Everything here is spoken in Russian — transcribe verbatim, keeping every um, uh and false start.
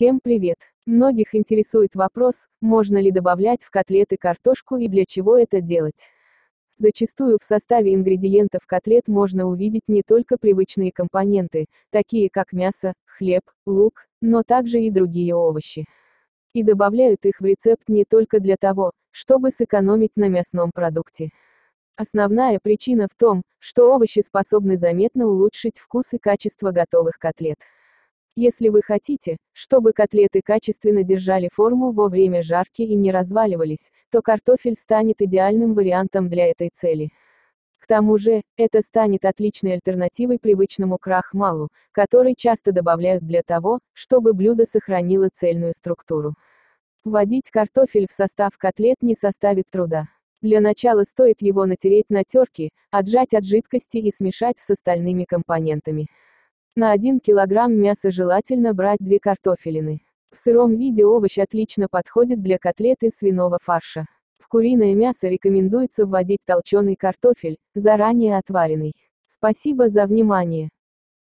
Всем привет! Многих интересует вопрос, можно ли добавлять в котлеты картошку и для чего это делать. Зачастую в составе ингредиентов котлет можно увидеть не только привычные компоненты, такие как мясо, хлеб, лук, но также и другие овощи. И добавляют их в рецепт не только для того, чтобы сэкономить на мясном продукте. Основная причина в том, что овощи способны заметно улучшить вкус и качество готовых котлет. Если вы хотите, чтобы котлеты качественно держали форму во время жарки и не разваливались, то картофель станет идеальным вариантом для этой цели. К тому же, это станет отличной альтернативой привычному крахмалу, который часто добавляют для того, чтобы блюдо сохранило цельную структуру. Вводить картофель в состав котлет не составит труда. Для начала стоит его натереть на терке, отжать от жидкости и смешать с остальными компонентами. На один килограмм мяса желательно брать две картофелины. В сыром виде овощ отлично подходит для котлет из свиного фарша. В куриное мясо рекомендуется вводить толченый картофель, заранее отваренный. Спасибо за внимание.